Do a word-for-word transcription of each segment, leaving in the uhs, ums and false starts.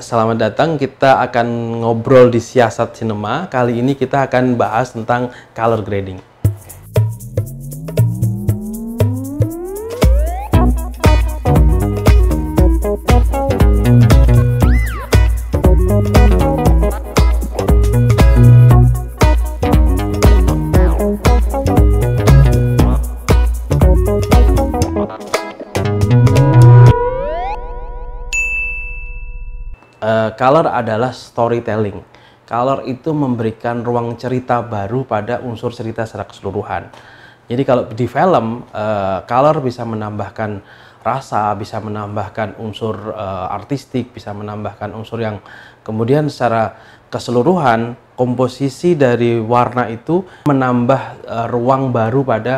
Selamat datang, kita akan ngobrol di Siasat Sinema. Kali ini kita akan bahas tentang color grading. Uh, color adalah storytelling. Color itu memberikan ruang cerita baru pada unsur cerita secara keseluruhan. Jadi kalau di film, uh, color bisa menambahkan rasa, bisa menambahkan unsur uh, artistik, bisa menambahkan unsur yang kemudian secara keseluruhan komposisi dari warna itu menambah uh, ruang baru pada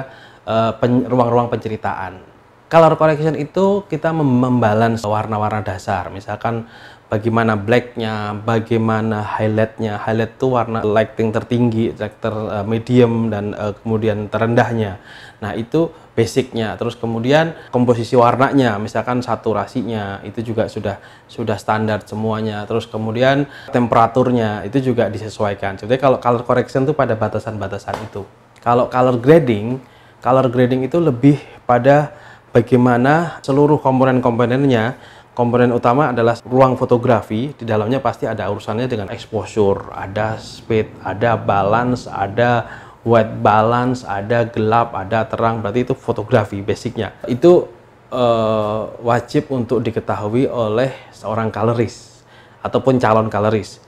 uh, pen- ruang-ruang penceritaan. Color correction itu kita membalance warna-warna dasar, misalkan bagaimana blacknya, bagaimana highlightnya. Highlight itu warna lighting tertinggi, ter medium, dan uh, kemudian terendahnya. Nah itu basicnya. Terus kemudian komposisi warnanya, misalkan saturasinya itu juga sudah sudah standar semuanya. Terus kemudian temperaturnya itu juga disesuaikan. Jadi kalau color correction itu pada batasan-batasan itu. Kalau color grading, color grading itu lebih pada bagaimana seluruh komponen-komponennya. Komponen utama adalah ruang fotografi, di dalamnya pasti ada urusannya dengan exposure, ada speed, ada balance, ada white balance, ada gelap, ada terang, berarti itu fotografi basicnya. Itu uh, wajib untuk diketahui oleh seorang colorist ataupun calon colorist.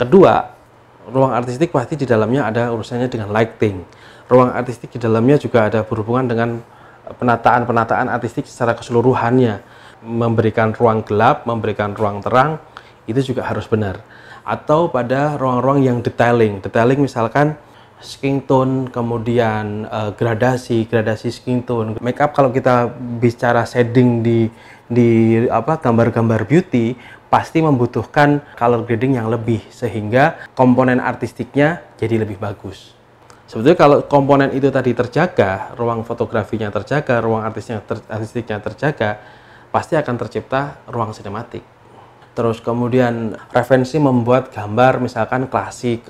Kedua, ruang artistik pasti di dalamnya ada urusannya dengan lighting. Ruang artistik di dalamnya juga ada berhubungan dengan penataan-penataan artistik secara keseluruhannya, memberikan ruang gelap, memberikan ruang terang, itu juga harus benar. Atau pada ruang-ruang yang detailing, detailing misalkan skin tone, kemudian uh, gradasi, gradasi skin tone, makeup. Kalau kita bicara shading di di apa gambar-gambar beauty, pasti membutuhkan color grading yang lebih sehingga komponen artistiknya jadi lebih bagus. Sebetulnya kalau komponen itu tadi terjaga, ruang fotografinya terjaga, ruang artisnya ter, artistiknya terjaga, pasti akan tercipta ruang sinematik. Terus kemudian referensi membuat gambar misalkan klasik,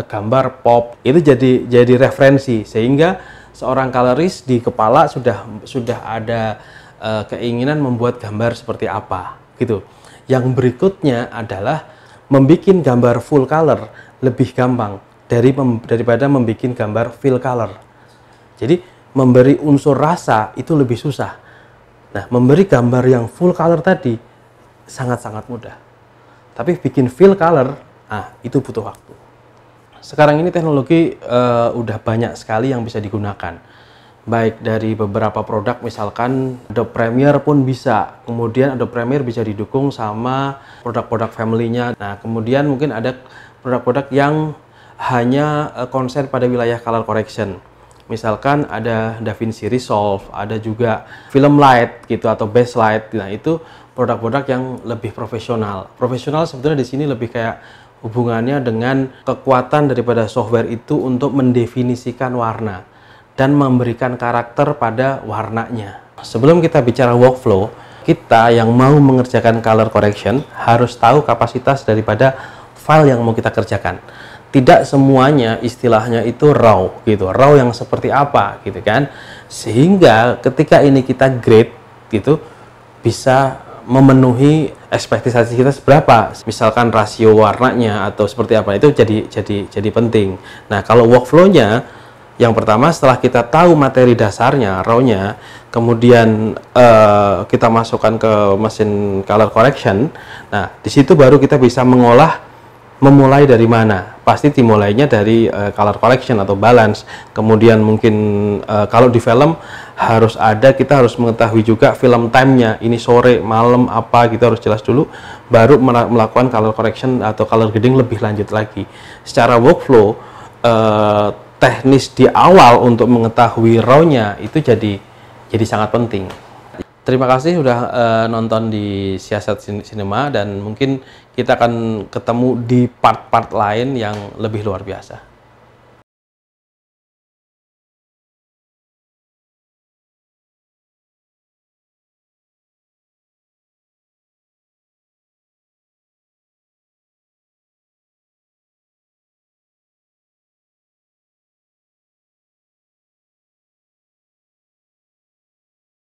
gambar pop, itu jadi jadi referensi sehingga seorang colorist di kepala sudah sudah ada uh, keinginan membuat gambar seperti apa gitu. Yang berikutnya adalah membuat gambar full color lebih gampang dari mem, daripada membuat gambar fill color. Jadi memberi unsur rasa itu lebih susah. Nah, memberi gambar yang full color tadi sangat-sangat mudah. Tapi bikin fill color, ah itu butuh waktu. Sekarang ini teknologi uh, udah banyak sekali yang bisa digunakan. Baik dari beberapa produk, misalkan Adobe Premiere pun bisa. Kemudian Adobe Premiere bisa didukung sama produk-produk family-nya. Nah, kemudian mungkin ada produk-produk yang hanya konsen pada wilayah color correction. Misalkan ada DaVinci Resolve, ada juga Film Light gitu atau Base Light. Nah, itu produk-produk yang lebih profesional. Profesional sebetulnya di sini lebih kayak hubungannya dengan kekuatan daripada software itu untuk mendefinisikan warna dan memberikan karakter pada warnanya. Sebelum kita bicara workflow, kita yang mau mengerjakan color correction harus tahu kapasitas daripada file yang mau kita kerjakan. Tidak semuanya istilahnya itu raw gitu, raw yang seperti apa gitu kan, sehingga ketika ini kita grade gitu bisa memenuhi ekspektasi kita seberapa, misalkan rasio warnanya atau seperti apa, itu jadi jadi jadi penting. Nah kalau workflow-nya, yang pertama setelah kita tahu materi dasarnya, raw-nya, kemudian uh, kita masukkan ke mesin color correction. Nah di situ baru kita bisa mengolah. Memulai dari mana? Pasti dimulainya dari uh, color correction atau balance. Kemudian mungkin uh, kalau di film harus ada, kita harus mengetahui juga film timenya. Ini sore, malam, apa kita harus jelas dulu. Baru melakukan color correction atau color grading lebih lanjut lagi. Secara workflow, uh, teknis di awal untuk mengetahui raw-nya itu jadi jadi sangat penting. Terima kasih sudah uh, nonton di Siasat Sinema, dan mungkin kita akan ketemu di part-part lain yang lebih luar biasa.